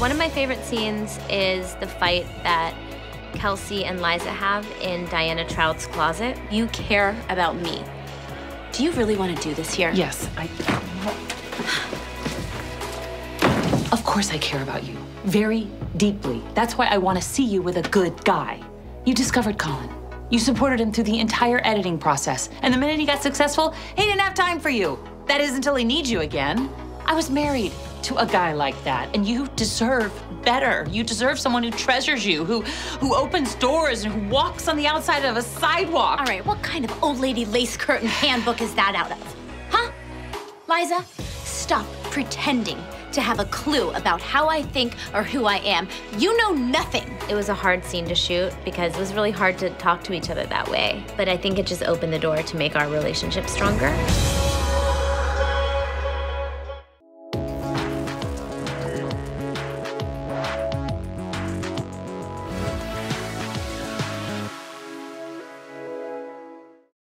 One of my favorite scenes is the fight that Kelsey and Liza have in Diana Trout's closet. You care about me. Do you really want to do this here? Yes, I... Of course I care about you. Very deeply. That's why I want to see you with a good guy. You discovered Colin. You supported him through the entire editing process. And the minute he got successful, he didn't have time for you. That is, until he needs you again. I was married to a guy like that, and you deserve better. You deserve someone who treasures you, who opens doors and who walks on the outside of a sidewalk. All right, what kind of old lady lace curtain handbook is that out of? Huh? Liza, stop pretending to have a clue about how I think or who I am. You know nothing. It was a hard scene to shoot because it was really hard to talk to each other that way. But I think it just opened the door to make our relationship stronger.